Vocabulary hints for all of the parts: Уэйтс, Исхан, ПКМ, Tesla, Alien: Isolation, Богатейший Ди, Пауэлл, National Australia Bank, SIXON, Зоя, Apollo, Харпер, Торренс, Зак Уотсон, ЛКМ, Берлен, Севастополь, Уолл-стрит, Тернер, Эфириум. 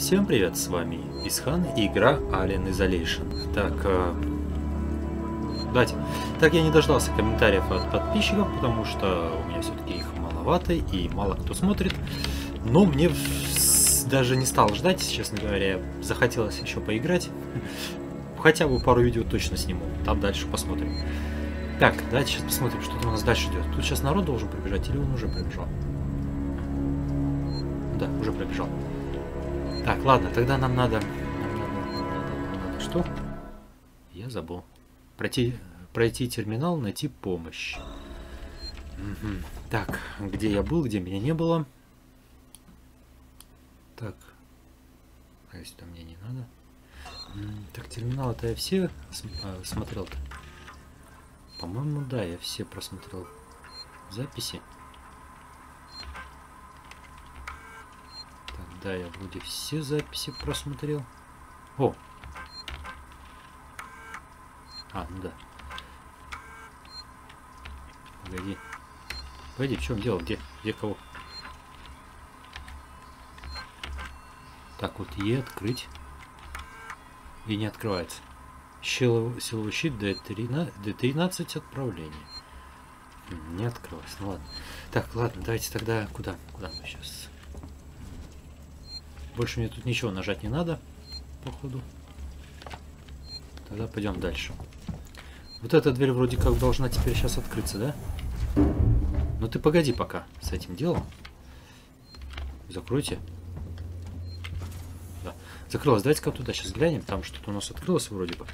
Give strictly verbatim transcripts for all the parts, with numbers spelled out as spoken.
Всем привет, с вами Исхан и игра Alien: Isolation. Так, э... дайте. Так, я не дождался комментариев от подписчиков, потому что у меня все-таки их маловато и мало кто смотрит. Но мне даже не стал ждать, честно говоря, захотелось еще поиграть. Хотя бы пару видео точно сниму, там дальше посмотрим. Так, давайте сейчас посмотрим, что там у нас дальше идет. Тут сейчас народ должен пробежать, или он уже пробежал? Да, уже пробежал. Так, ладно, тогда нам надо... Нам надо, нам надо, нам надо... Что? Я забыл. Пройти, пройти терминал, найти помощь. Угу. Так, где я был, где меня не было. Так. А если там мне не надо? Так, терминал-то я все смотрел-то. По-моему, да, я все просмотрел записи. Так, да, я вроде все записи просмотрел. О! А, ну да. Погоди. Погоди, в чем дело? Где? Где кого? Так, вот Е открыть. И не открывается. Силовый щит Д тринадцать отправление. Не открылось. Ну ладно. Так, ладно, давайте тогда куда? Куда мы сейчас? Больше мне тут ничего нажать не надо, походу. Тогда пойдем дальше. Вот эта дверь вроде как должна теперь сейчас открыться, да? Но ты погоди пока с этим делом. Закройте. Да. Закрылась. Давайте-ка туда сейчас глянем. Там что-то у нас открылось вроде бы.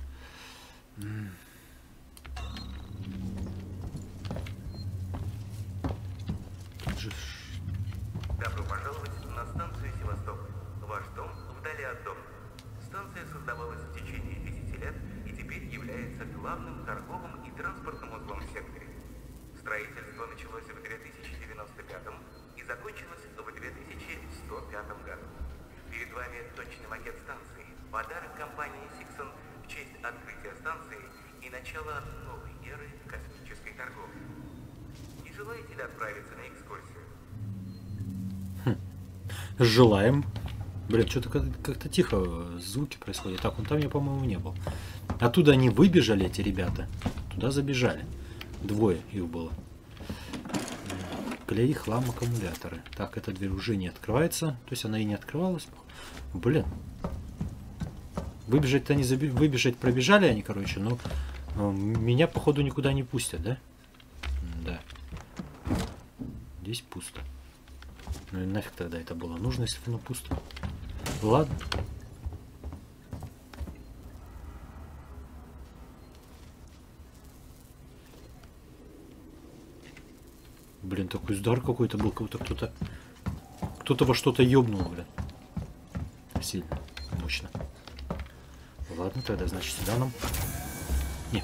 Тут же... Добро пожаловать на станцию Севастополь. Ваш дом вдали от дома. Станция создавалась в течение десяти лет и теперь является главным торговым и транспортным узлом в секторе. Строительство началось в две тысячи девяносто пятом и закончилось в две тысячи сто пятом году. Перед вами точный макет станции. Подарок компании SIXON в честь открытия станции и начала новой эры космической торговли. Не желаете ли отправиться на экскурсию? Хм. Желаем. Блин, что-то как-то тихо звуки происходят. Так, он там, я, по-моему, не был. Оттуда они выбежали, эти ребята. Туда забежали. Двое их было. Клей, хлам, аккумуляторы. Так, эта дверь уже не открывается. То есть она и не открывалась. Блин. Выбежать-то они заби... Выбежать пробежали они, короче, но... но меня, походу, никуда не пустят, да? Да. Здесь пусто. Ну и нафиг тогда это было нужно, если оно пусто. Ладно. Блин, такой удар какой-то был, как будто кто-то... Кто-то во что-то ёбнул, блин. Сильно. Мощно. Ладно, тогда, значит, сюда нам... Не.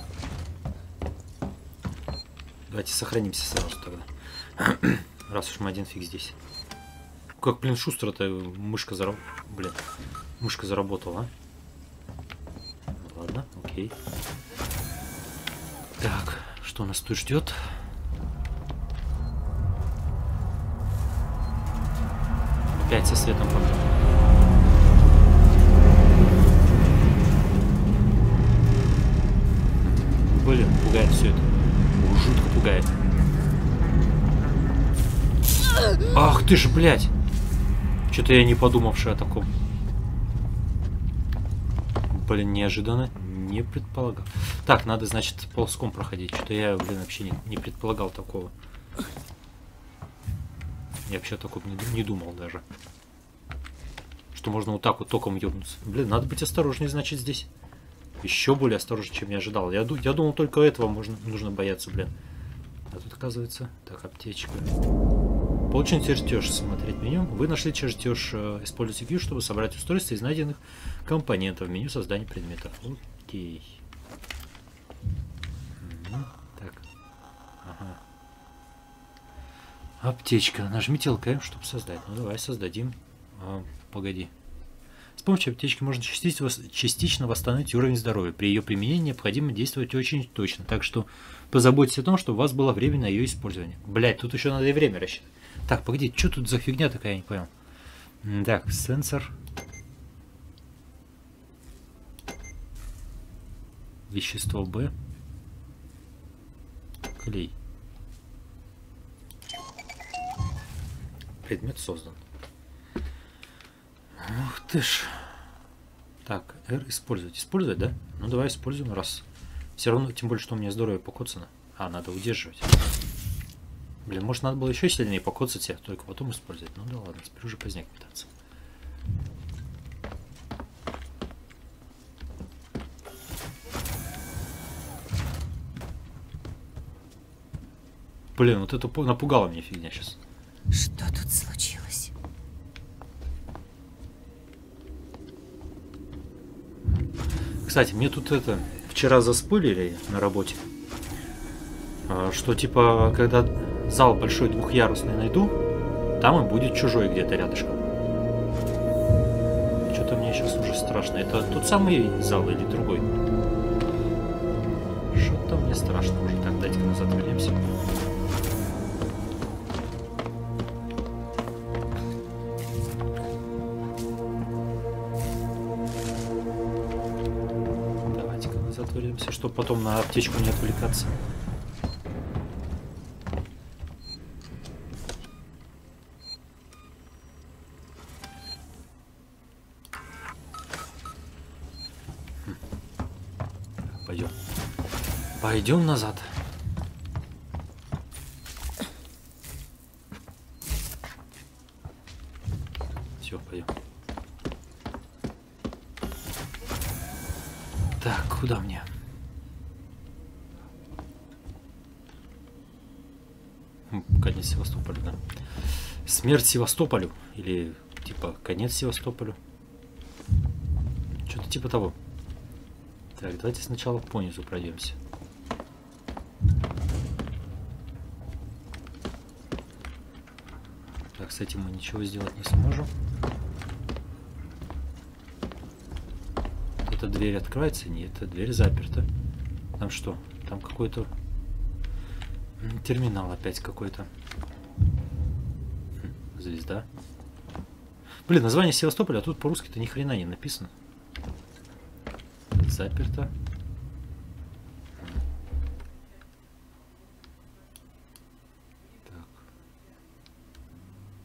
Давайте сохранимся сразу тогда. Раз уж мы один фиг здесь. Как, блин, шустро-то мышка зараб... Блин. Мышка заработала, а? Ладно, окей. Так, что нас тут ждет? Опять со светом пока. Блин, пугает все это. Жутко пугает. Ах ты ж, блядь! Что-то я не подумавший о таком. Блин, неожиданно. Не предполагал. Так, надо, значит, ползком проходить. Что-то я, блин, вообще не, не предполагал такого. Я вообще такого не думал даже. Что можно вот так вот током ёбнуться. Блин, надо быть осторожнее, значит, здесь. Еще более осторожнее, чем я ожидал. Я, я думал, только этого можно, нужно бояться, блин. А тут, оказывается... Так, аптечка. Получен чертеж. Смотреть меню. Вы нашли чертеж. Используйте Q, чтобы собрать устройство из найденных компонентов в меню создания предмета. Окей. Так. Ага. Аптечка. Нажмите эл ка эм, чтобы создать. Ну давай создадим. А, погоди. С помощью аптечки можно частично восстановить уровень здоровья. При ее применении необходимо действовать очень точно. Так что позаботьтесь о том, чтобы у вас было время на ее использование. Блять, тут еще надо и время рассчитать. Так, погоди, что тут за фигня такая, я не понял. Так, сенсор. вещество Б. Клей. Предмет создан. Ух ты ж. Так, R использовать. Использовать, да? Ну давай используем раз. Все равно, тем более, что у меня здоровье покоцано. А, надо удерживать. Блин, может, надо было еще сильнее покоцать, а только потом использовать. Ну да ладно, теперь уже поздняк питаться. Блин, вот это напугало меня фигня сейчас. Что тут случилось? Кстати, мне тут это... Вчера заспылили на работе. Что типа, когда зал большой двухъярусный найду, там и будет чужой где-то рядышком. Что-то мне сейчас уже страшно. Это тот самый зал или другой? Что-то мне страшно уже. Так, дайте назад вернемся. Чтобы потом на аптечку не отвлекаться. Хм. Пойдем. Пойдем назад. Все, пойдем. Так, куда мне? Конец Севастополя, да. Смерть Севастополю. Или, типа, конец Севастополю. Что-то типа того. Так, давайте сначала понизу пройдемся. Так, с этим мы ничего сделать не сможем. Эта дверь открывается? Нет, эта дверь заперта. Там что? Там какой-то... Терминал опять какой-то. Звезда. Блин, название Севастополя, а тут по-русски-то ни хрена не написано. Заперто.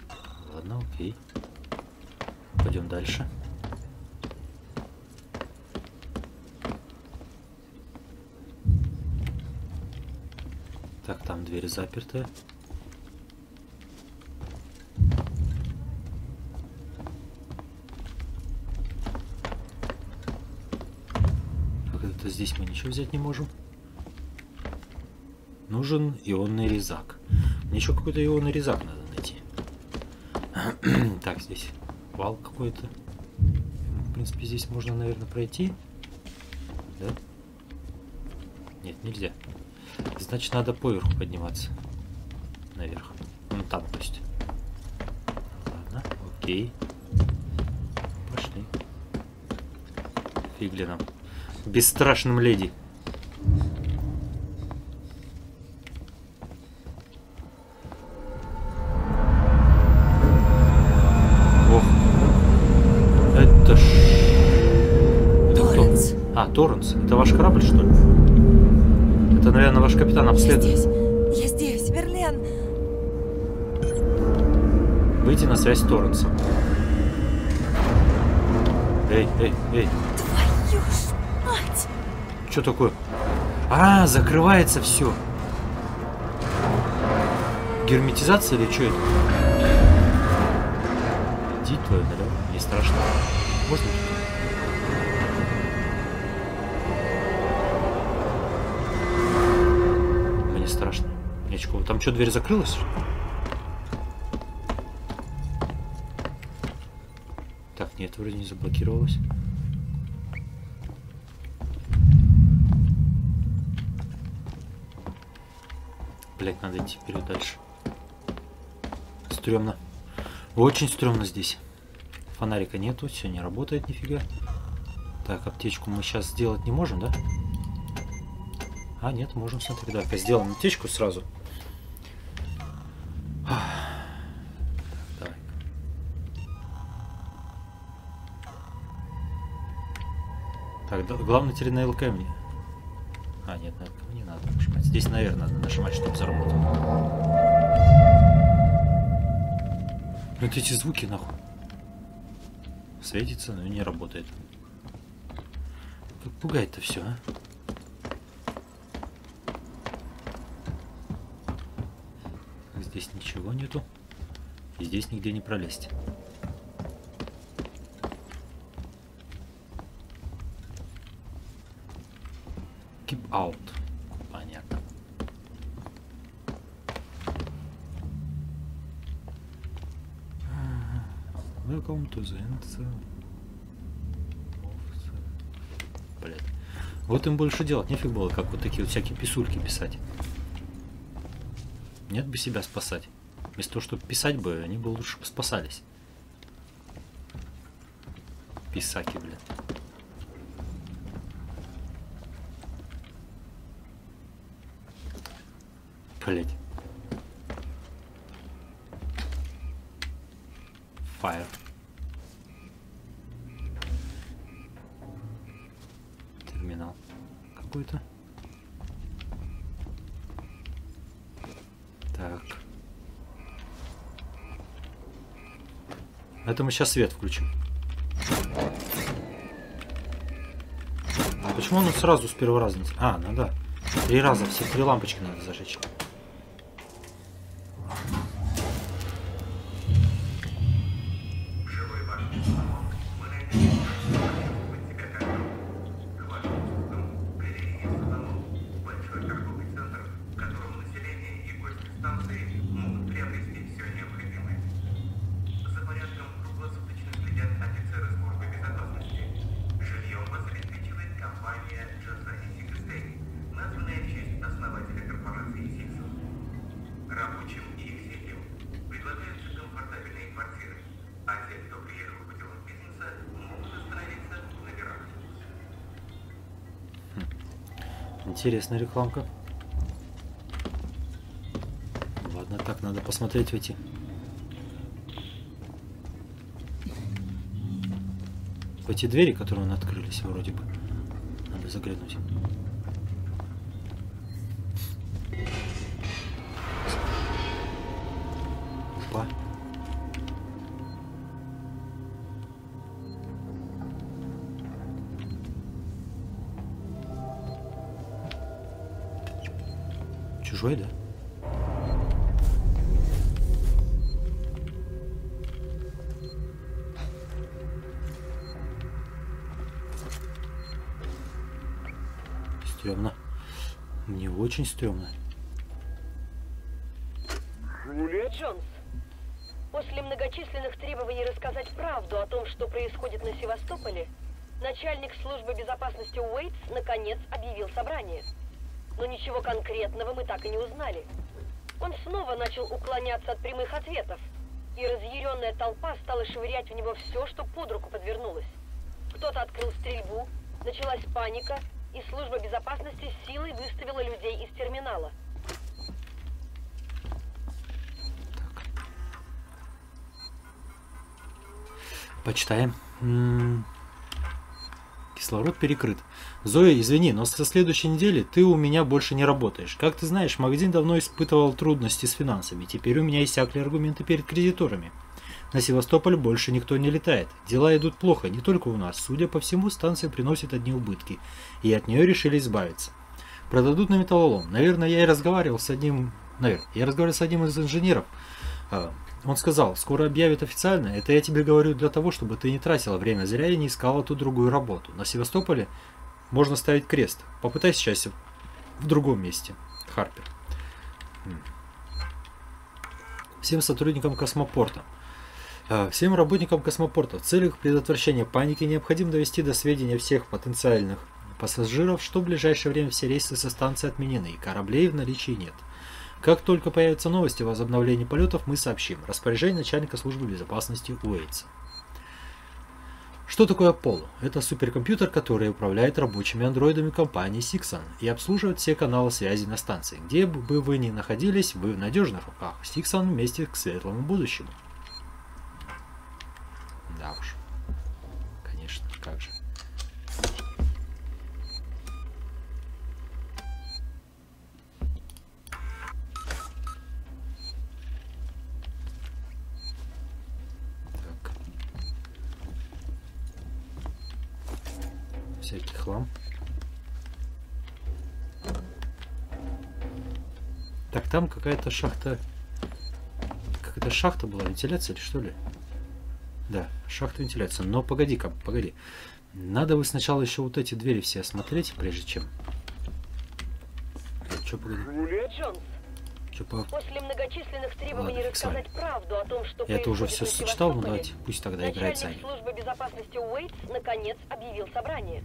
Так. Ладно, окей. Пойдем дальше. Так, там дверь заперта. Как это здесь мы ничего взять не можем. Нужен ионный резак. Мне еще какой-то ионный резак надо найти. Так, здесь вал какой-то. В принципе, здесь можно, наверное, пройти. Да? Нет, нельзя. Значит, надо поверху подниматься. Наверх. Вон там, то есть. Ладно, окей. Пошли. Фигли нам. Бесстрашным леди. Ох. Это ж... Торренс. А, Торренс. Это ваш корабль, что ли? Это, наверное, ваш капитан обследует. Я здесь, я здесь, Берлен. Выйди на связь с Торренсом. Эй, эй, эй. Твою ж мать! Что такое? А, закрывается все. Герметизация или что это? Иди, твою налево, не страшно. Можно? Страшно. Ничего. Там что, дверь закрылась? Так, нет, вроде не заблокировалась. Блять, надо идти вперед дальше. Стрёмно. Очень стрёмно здесь. Фонарика нету, все не работает нифига. Так, аптечку мы сейчас сделать не можем, да? А, нет, можем, смотри, да-ка, сделаем аптечку сразу. Так. Так, да, главное, теперь на ЛК мне. А, нет, на этого не надо нажимать. Здесь, наверное, надо нажимать, чтобы заработало. Блин, эти звуки нахуй. Светится, но не работает. Как пугает-то все, а? Здесь ничего нету. И здесь нигде не пролезть. Keep out. Понятно. Welcome to the end. Блядь. Вот им больше делать нефиг было, как вот такие вот всякие писульки писать. Нет бы себя спасать. Вместо того, чтобы писать бы, они бы лучше спасались. Писаки, блин. Блять. Fire. Терминал какой-то. Так. Это мы сейчас свет включим. А почему он сразу с первого раза? А, ну да. Три раза, все три лампочки надо зажечь. Интересная рекламка. Ладно, так надо посмотреть в эти. В эти двери, которые он открылись, вроде бы. Надо заглянуть. Опа. Чужой, да? Стрёмно. Мне очень стрёмно. Джонс, после многочисленных требований рассказать правду о том, что происходит на Севастополе, начальник службы безопасности Уэйтс наконец объявил собрание. Но ничего конкретного мы так и не узнали. Он снова начал уклоняться от прямых ответов, и разъяренная толпа стала швырять в него все, что под руку подвернулось. Кто-то открыл стрельбу, началась паника, и служба безопасности силой выставила людей из терминала. Так. Почитаем. М-м-м. Кислород перекрыт. Зоя, извини, но со следующей недели ты у меня больше не работаешь. Как ты знаешь, магазин давно испытывал трудности с финансами. Теперь у меня иссякли аргументы перед кредиторами. На Севастополь больше никто не летает. Дела идут плохо, не только у нас. Судя по всему, станция приносит одни убытки. И от нее решили избавиться. Продадут на металлолом. Наверное, я и разговаривал с одним... Наверное, я разговаривал с одним из инженеров. Он сказал, скоро объявят официально, это я тебе говорю для того, чтобы ты не тратила время зря и не искала ту другую работу. На Севастополе можно ставить крест. Попытайся счастье в другом месте. Харпер. Всем сотрудникам космопорта. Всем работникам космопорта в целях предотвращения паники необходимо довести до сведения всех потенциальных пассажиров, что в ближайшее время все рейсы со станции отменены и кораблей в наличии нет. Как только появятся новости о возобновлении полетов, мы сообщим. Распоряжение начальника службы безопасности Уэйтса. Что такое Apollo? Это суперкомпьютер, который управляет рабочими андроидами компании SIXON и обслуживает все каналы связи на станции. Где бы вы ни находились, вы в надежных руках. SIXON вместе к светлому будущему. Да уж. Конечно, как же. всякий хлам. Так, там какая-то шахта... Какая-то шахта была, вентиляция или что ли? Да, шахта вентиляции. Но погоди-ка, погоди. Надо бы сначала еще вот эти двери все осмотреть, прежде чем... Че, погоди? Че, по... После многочисленных требований рассказать правду о том, что я это уже все сочетал, но давайте пусть тогда играет сами. Начальник службы безопасности Уэйтс наконец объявил собрание.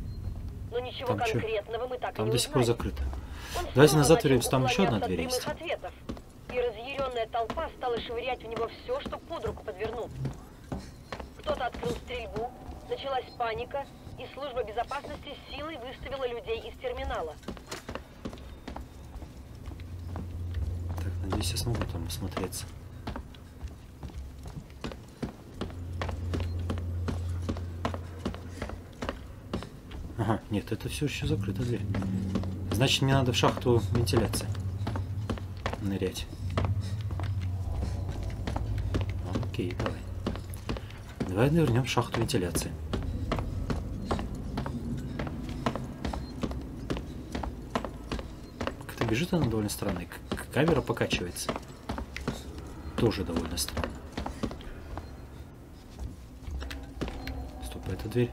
Но ничего там конкретного мы так и не узнали. Там до сих пор закрыто. Он давайте назад вернемся, там еще одна дверь есть. И разъяренная толпа стала швырять в него все, что под руку подвернут. Кто-то открыл стрельбу, началась паника, и служба безопасности силой выставила людей из терминала. Так, надеюсь, я смогу там осмотреться. Ага, нет, это все еще закрыта дверь. Значит, мне надо в шахту вентиляции нырять. Окей, давай. Давай вернем в шахту вентиляции. Как-то бежит она довольно странно. Камера покачивается. Тоже довольно странно. Стоп, а это дверь?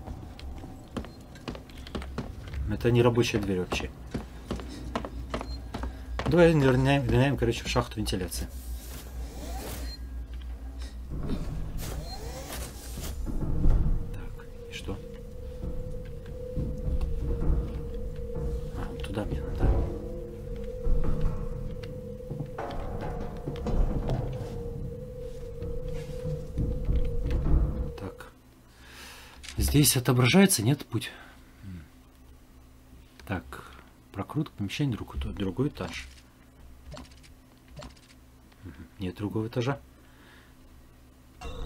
Это не рабочая дверь вообще. Давай вернем, вернем, короче, в шахту вентиляции. Так, и что? А, туда мне надо. Так. Здесь отображается, нет, путь? Так, прокрутка, помещение, друг, другой этаж. Нет другого этажа.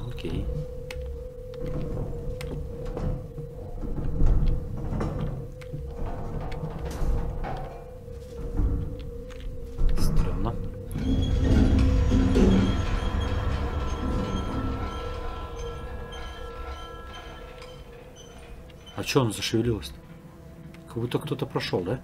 Окей. Странно. А что он зашевелился-то? Как будто кто-то прошел, да?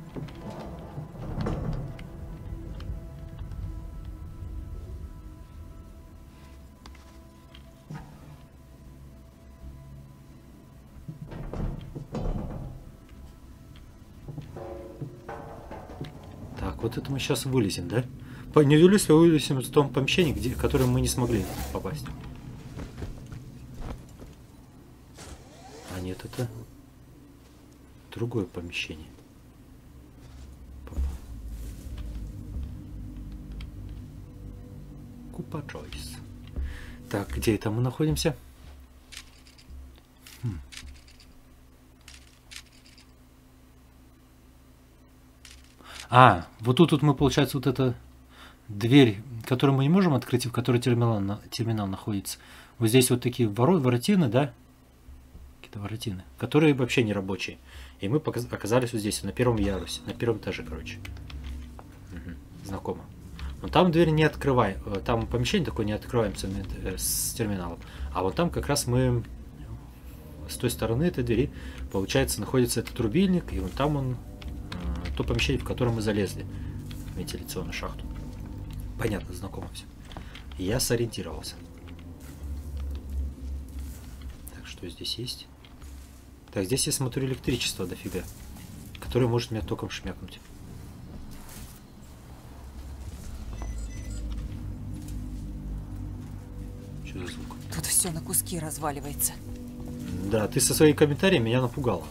Так, вот это мы сейчас вылезем, да? Не удивлюсь, если вылезем в том помещении, где, в которое мы не смогли попасть. А нет, это... другое помещение. Купа Джойс. Так, где это мы находимся? Хм. А, вот тут, тут мы, получается, вот эта дверь, которую мы не можем открыть, и в которой терминал, терминал находится. Вот здесь вот такие воро, воротины, да? Какие-то воротины, которые вообще не рабочие. И мы оказались вот здесь, на первом ярусе, на первом этаже, короче. Угу. Знакомо. Но там дверь не открываем, там помещение такое не открываем с терминалом. А вот там как раз мы с той стороны этой двери, получается, находится этот рубильник, и вот там он, то помещение, в которое мы залезли, в вентиляционную шахту. Понятно, знакомо все. Я сориентировался. Так, что здесь есть? Так, здесь я смотрю электричество дофига, которое может меня током шмякнуть. Что за звук? Тут все на куски разваливается. Да, ты со своими комментариями меня напугала.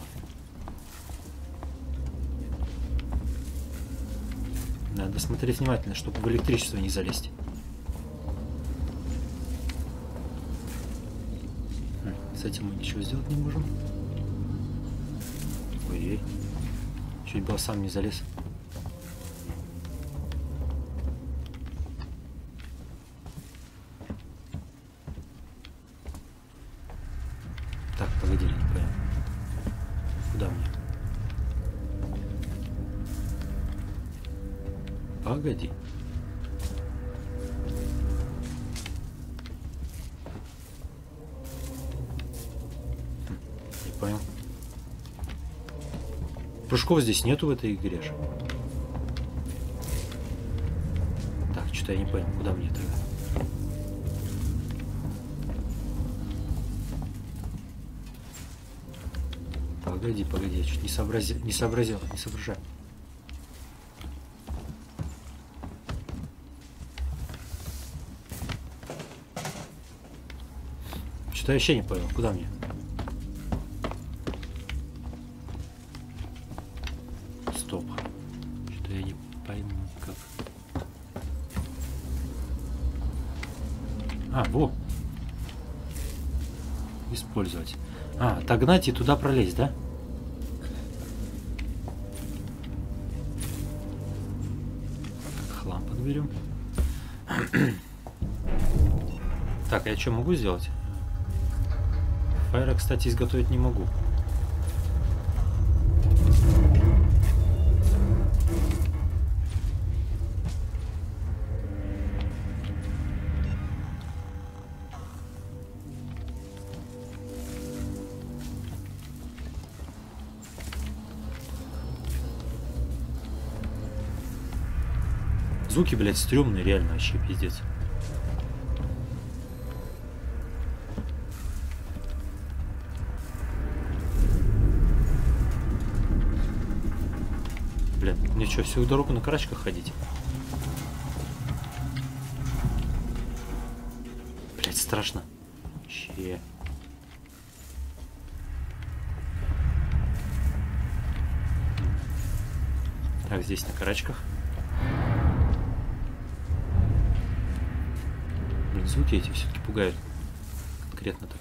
Надо смотреть внимательно, чтобы в электричество не залезть. С этим мы ничего сделать не можем. Ой-ой. Чуть было сам не залез. Так, погоди, не понял. Куда мне? Погоди. Прыжков здесь нету в этой игре же. Так, что-то я не понял, куда мне тогда? Погоди, погоди, я чуть не сообразил, не сообразил, не соображаю. Что-то я вообще не понял, куда мне? Стоп. Что-то я не пойму, как... А, во! Использовать. А, отогнать и туда пролезть, да? Так, я что могу сделать? Фаера, кстати, изготовить не могу. Звуки, блядь, стрёмные, реально, вообще пиздец. Что, всю дорогу на карачках ходить? Блять, страшно. Че? Так, здесь на карачках. Блин, звуки эти все-таки пугают. Конкретно так.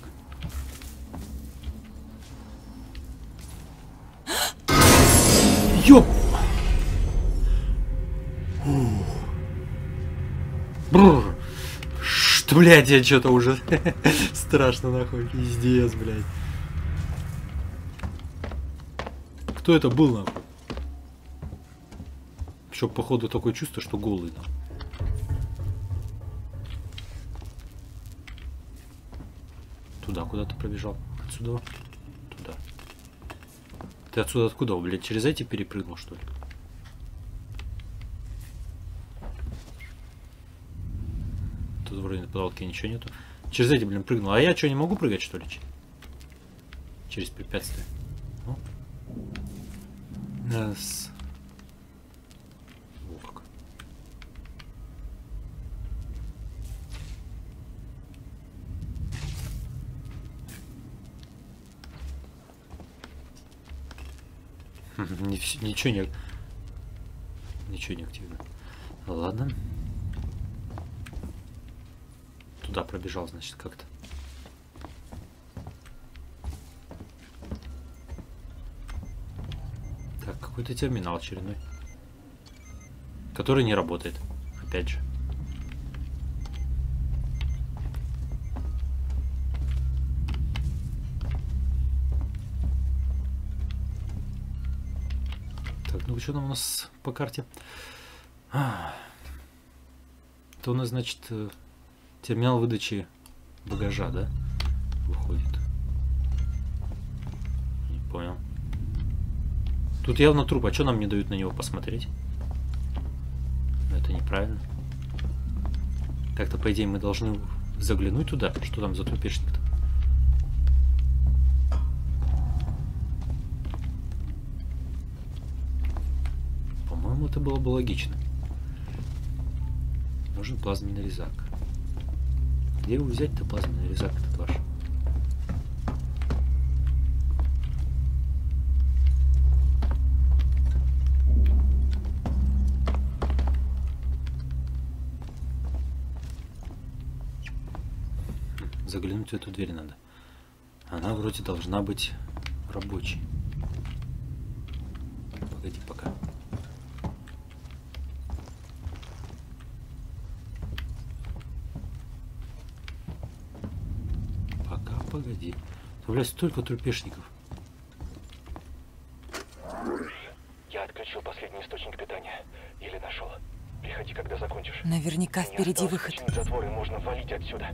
Ёп! Что, блядь, я что-то уже страшно нахуй, пиздец, блядь. Кто это был нахуй? Еще походу такое чувство, что голый. Туда куда-то пробежал, отсюда, туда. Ты отсюда откуда, блядь, через эти перепрыгнул что ли? Вроде на потолке ничего нету. Через эти, блин, прыгнул. А я что, не могу прыгать, что ли? Через препятствия. Yes. О, как. Ничего не... Ничего не активно. Ладно. Туда пробежал, значит, как-то. Так, какой-то терминал очередной, который не работает, опять же. Так, ну что там у нас по карте? А, то у нас, значит... Терминал выдачи багажа, да? Выходит. Не понял. Тут явно труп. А что нам не дают на него посмотреть? Это неправильно. Как-то, по идее, мы должны заглянуть туда. Что там за трупешник-то? По-моему, это было бы логично. Нужен плазменный резак. Где его взять-то, плазменный резак этот ваш? Заглянуть в эту дверь надо. Она вроде должна быть рабочей. Погоди пока. Погоди. Блядь, столько трупешников. Я отключил последний источник питания. Еле нашел. Приходи, когда закончишь. Наверняка впереди выход. Затворы, можно валить отсюда.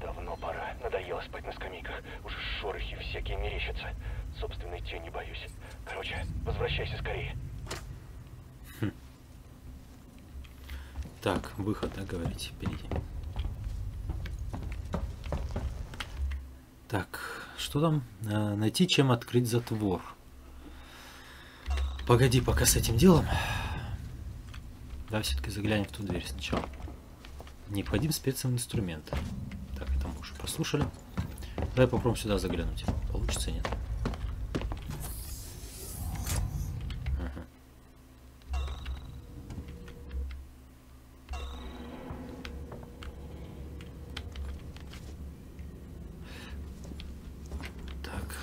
Давай. Давно пора. Надоело спать на скамейках. Уже шорохи всякие мерещатся. Собственной тени боюсь. Короче, возвращайся скорее. Хм. Так, выход, да, говорите, впереди. Так, что там? А, найти, чем открыть затвор. Погоди пока с этим делом. Да, все-таки заглянем в ту дверь сначала. Необходим специнструмент. Так, это мы уже прослушали. Давай попробуем сюда заглянуть. Получится, нет? Ага. Так.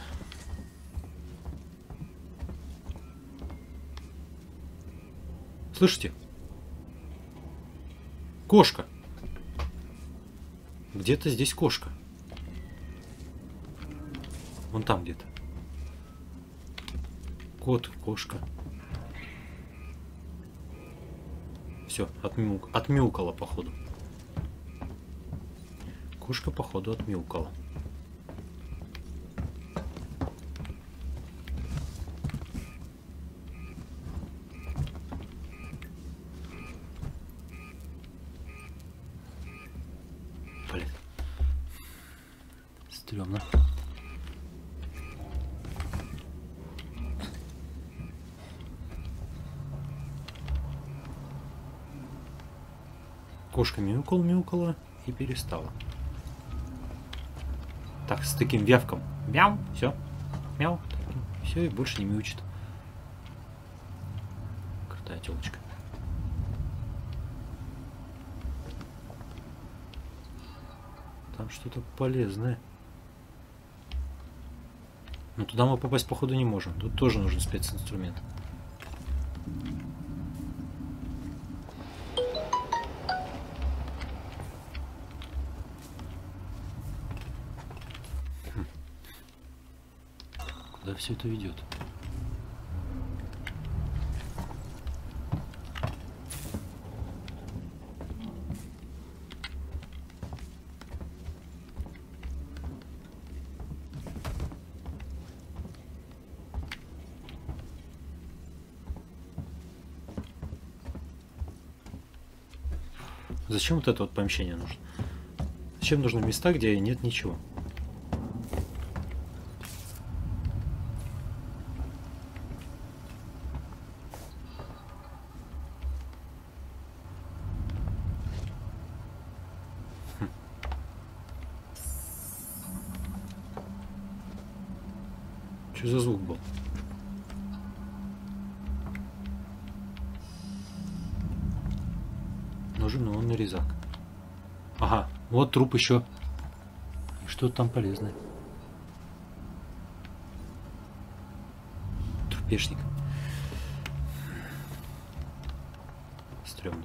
Слышите? Кошка. Где-то здесь кошка. Вон там где-то. Кот, кошка. Все, отмяу... отмяукала, походу. Кошка, походу, отмяукала. Кошка мяукала, мяукала и перестала. Так, с таким вявком. Мяу, все. Мяу. Все, и больше не мяучит. Крутая телочка. Там что-то полезное. Но туда мы попасть, походу, не можем. Тут тоже нужен специнструмент. Все это ведет. Зачем вот это вот помещение нужно? Зачем нужны места, где нет ничего? Что за звук был? Нужен он нарезак. Ага, вот труп еще. Что там полезное? Трупешник. Стремно.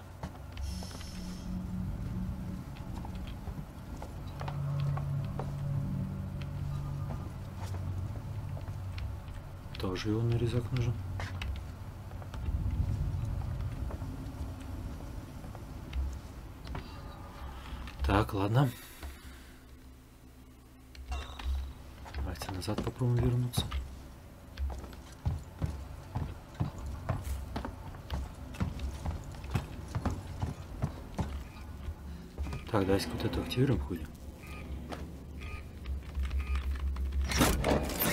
Тоже его нарезак нужен. Так, ладно. Давайте назад попробуем вернуться. Так, давайте вот это активируем, хули.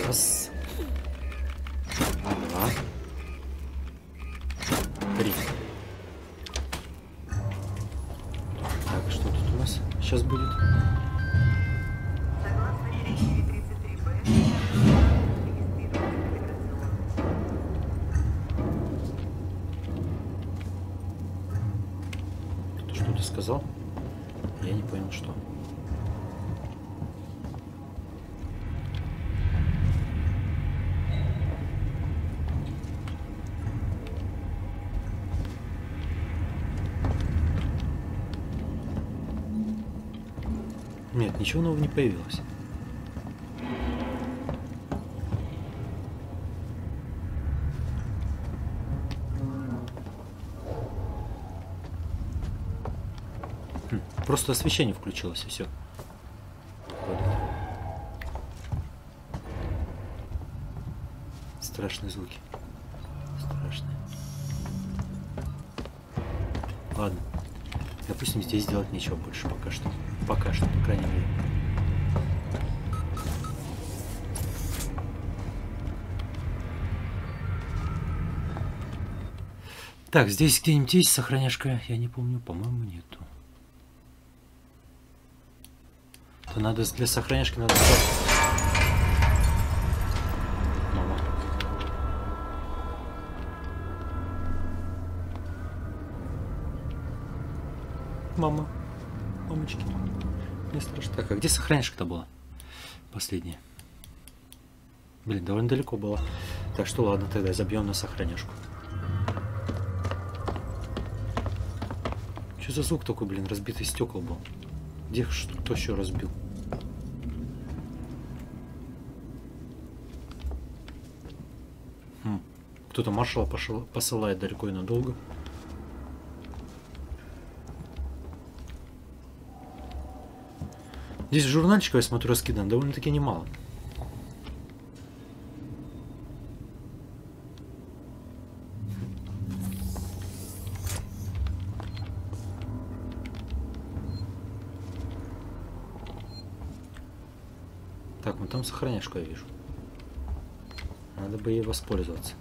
Раз. Сейчас будет. Кто-то что-то сказал? Я не понял, что. Нет, ничего нового не появилось. Хм, просто освещение включилось и все. Страшные звуки. Страшные. Ладно. Допустим, здесь делать нечего больше пока что. Пока что, по крайней мере. Так, здесь где-нибудь есть сохраняшка? Я не помню, по-моему, нету. То надо для сохраняшки надо... Мама, мамочки, мне страшно. Так, а где сохраняшка-то была? Последняя. Блин, довольно далеко была. Так что ладно, тогда забьем на сохраняшку. Что за звук такой, блин, разбитый стекол был? Где кто еще разбил? Хм. Кто-то маршала пошел, посылает далеко и надолго. Здесь журнальчиков, я смотрю, раскидан довольно-таки немало. Так, ну там сохраняшку я вижу. Надо бы ей воспользоваться.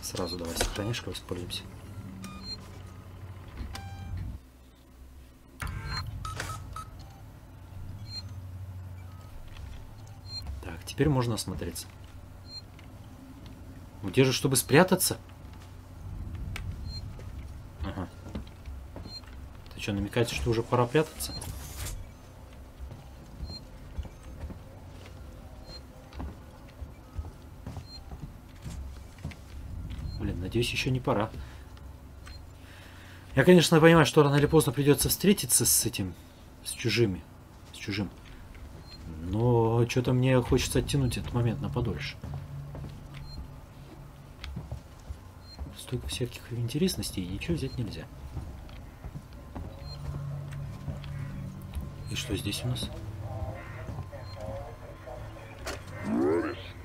Сразу давай сохраняшку воспользуемся. Теперь можно осмотреться. Где же, чтобы спрятаться? Ага. Ты что, намекаешь, что уже пора прятаться? Блин, надеюсь, еще не пора. Я, конечно, понимаю, что рано или поздно придется встретиться с этим, с чужими, с чужим. Но что-то мне хочется оттянуть этот момент на подольше. Столько всяких интересностей, и ничего взять нельзя. И что здесь у нас?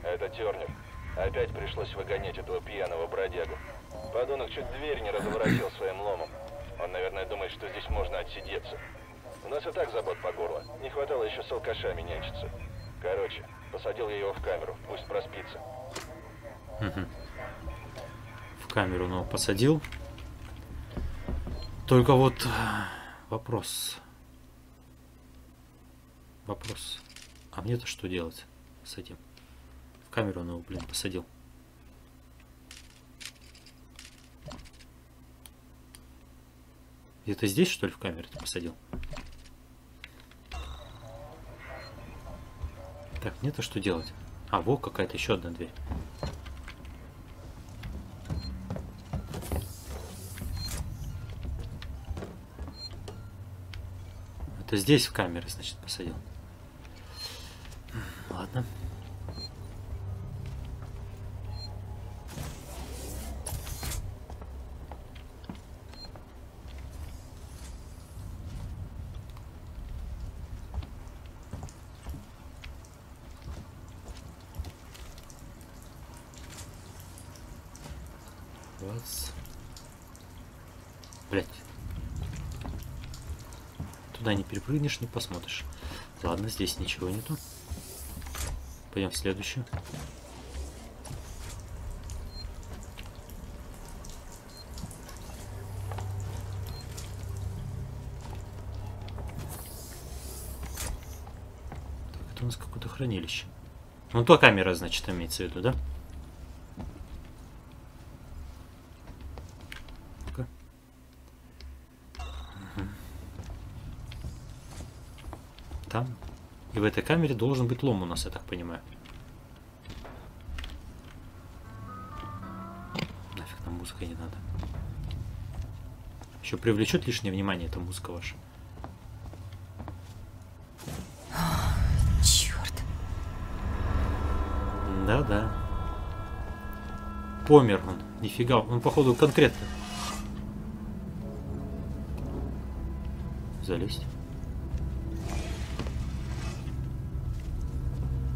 Это Тернер. Опять пришлось выгонять этого пьяного бродягу. Подонок чуть дверь не разворотил своим ломом. Он, наверное, думает, что здесь можно отсидеться. У нас и так забот по горло. Не хватало еще с алкашами нянчиться. Короче, посадил я его в камеру. Пусть проспится. Угу. В камеру, но посадил. Только вот вопрос. Вопрос. А мне-то что делать с этим? В камеру, но, блин, посадил. Где-то здесь, что ли, в камеру-то посадил? Так, мне-то что делать? А, вот какая-то еще одна дверь. Это здесь в камеры, значит, посадил. Ладно. Прыгнешь, не посмотришь. Ладно, здесь ничего нету. Пойдем в следующую. Так, это у нас какое-то хранилище. Ну, то камера, значит, имеется в виду, да? В этой камере должен быть лом у нас, я так понимаю. Нафиг нам музыка не надо. Еще привлечет лишнее внимание эта музыка ваша. О, черт. Да-да. Помер он. Нифига. Он, походу, конкретно. Залезть.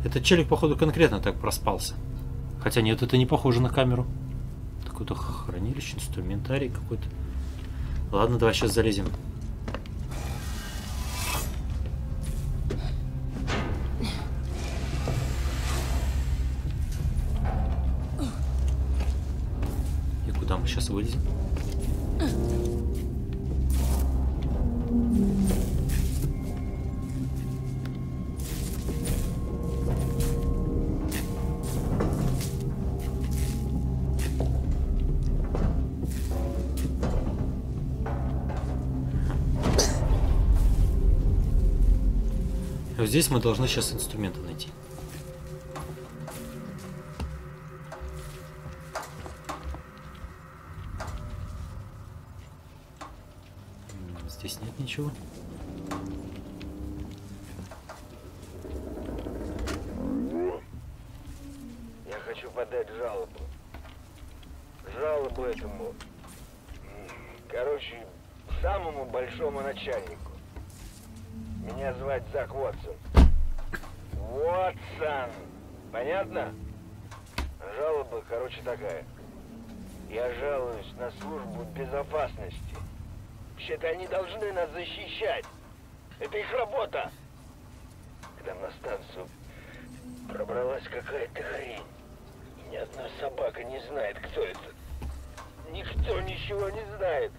Этот челик, походу, конкретно так проспался. Хотя нет, это не похоже на камеру. Какое-то хранилище, инструментарий какой-то. Ладно, давай сейчас залезем. И куда мы сейчас вылезем? Здесь мы должны сейчас инструменты найти. Здесь нет ничего. Я хочу подать жалобу. Жалобу этому, короче, самому большому начальнику. Меня звать Зак Уотсон. Уотсон! Понятно? Жалоба, короче, такая. Я жалуюсь на службу безопасности. Вообще-то они должны нас защищать. Это их работа. К нам на станцию пробралась какая-то хрень. И ни одна собака не знает, кто это. Никто ничего не знает.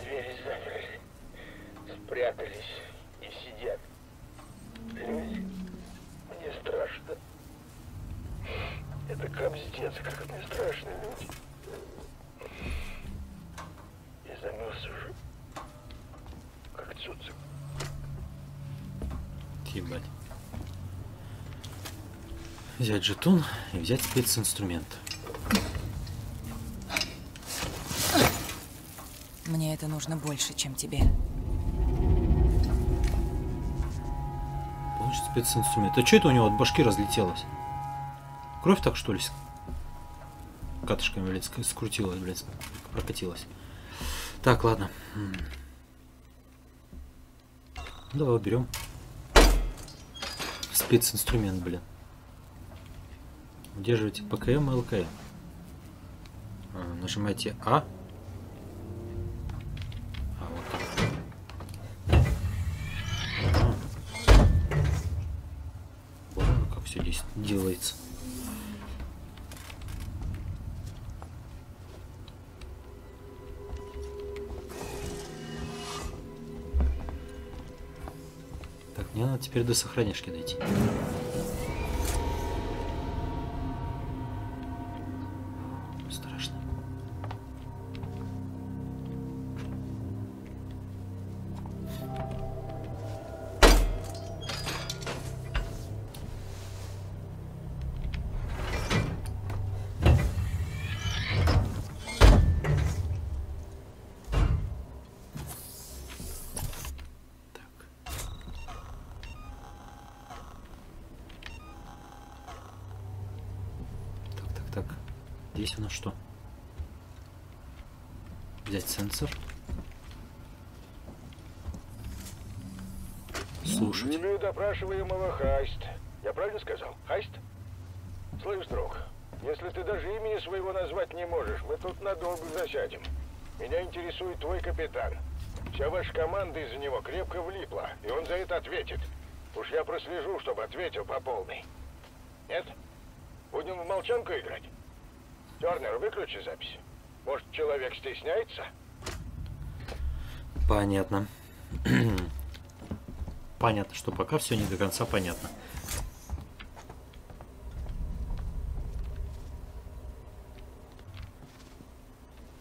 Двери заперли. Спрятались. И сидят. Люди, мне страшно. Это капздец, как мне страшно, люди. Я замерз уже. Как цуцик. Ебать. Взять жетон и взять специнструмент. Мне это нужно больше, чем тебе. Специнструмент. А что это у него от башки разлетелось? Кровь так, что ли? Катышками, блядь, скрутилась, блядь, прокатилась. Так, ладно. Давай уберем. Специнструмент, блин. Удерживайте ПКМ и ЛКМ. А, нажимайте А. Делается. Так, мне надо теперь до сохранишки дойти. Страшно. Здесь у нас что? Взять сенсор. Слушать. Имею допрашиваемого Хайст. Я правильно сказал? Хайст? Слышь, друг, если ты даже имени своего назвать не можешь, мы тут надолго засядем. Меня интересует твой капитан. Вся ваша команда из-за него крепко влипла, и он за это ответит. Уж я прослежу, чтобы ответил по полной. Нет? Будем в молчанку играть? Тернер, выключи запись. Может, человек стесняется? Понятно. Понятно, что пока все не до конца понятно.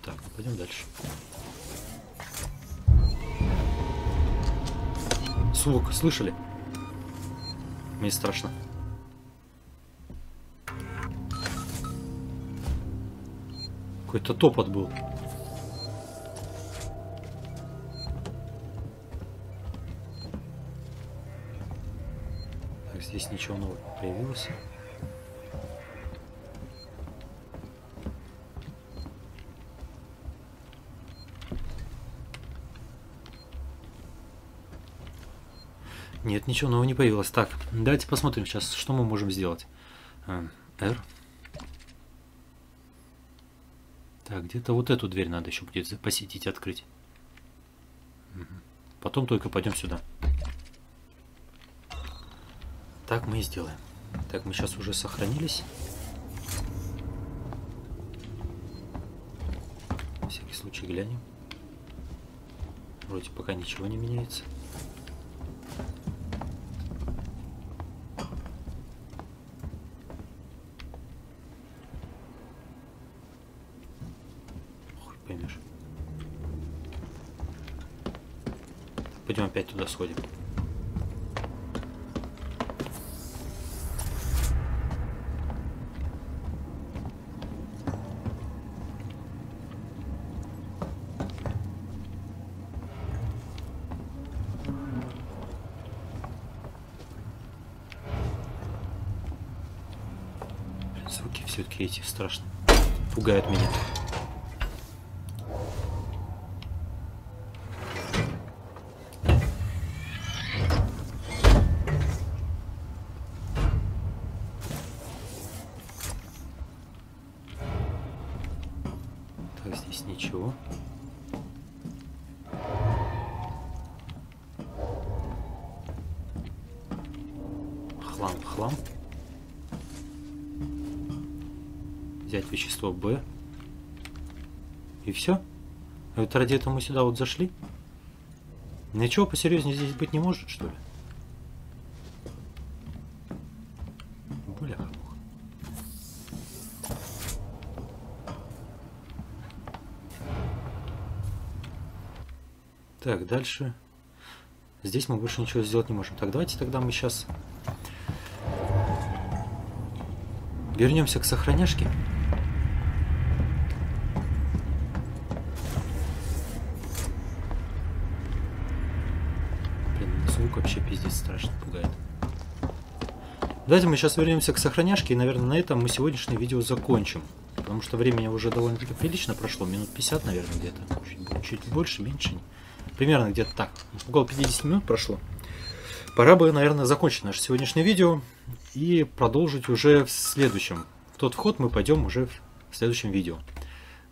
Так, пойдем дальше. Звук, слышали? Мне страшно. Какой-то топот был. Так, здесь ничего нового не появилось. Нет, ничего нового не появилось. Так, давайте посмотрим сейчас, что мы можем сделать. R. Так, где-то вот эту дверь надо еще будет посетить, открыть. Потом только пойдем сюда. Так мы и сделаем. Так, мы сейчас уже сохранились. На всякий случай глянем. Вроде пока ничего не меняется. Пойдем опять туда сходим. Звуки все-таки эти страшные. Пугают меня. Б. И все. А вот ради этого мы сюда вот зашли. Ничего посерьезнее здесь быть не может, что ли? Бля. Так, дальше. Здесь мы больше ничего сделать не можем. Так, давайте тогда мы сейчас вернемся к сохраняшке. Пиздец, страшно пугает. Давайте мы сейчас вернемся к сохраняшке, и, наверное, на этом мы сегодняшнее видео закончим. Потому что времени уже довольно-таки прилично прошло, минут пятьдесят, наверное, где-то. Чуть, чуть больше, меньше. Примерно где-то так. Около пятидесяти минут прошло. Пора бы, наверное, закончить наше сегодняшнее видео и продолжить уже в следующем. В тот вход мы пойдем уже в следующем видео.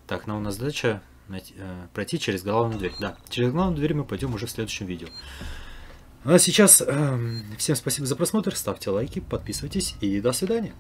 Так, нам у нас задача найти, э, пройти через главную дверь. Да, через главную дверь мы пойдем уже в следующем видео. А сейчас э, всем спасибо за просмотр, ставьте лайки, подписывайтесь и до свидания.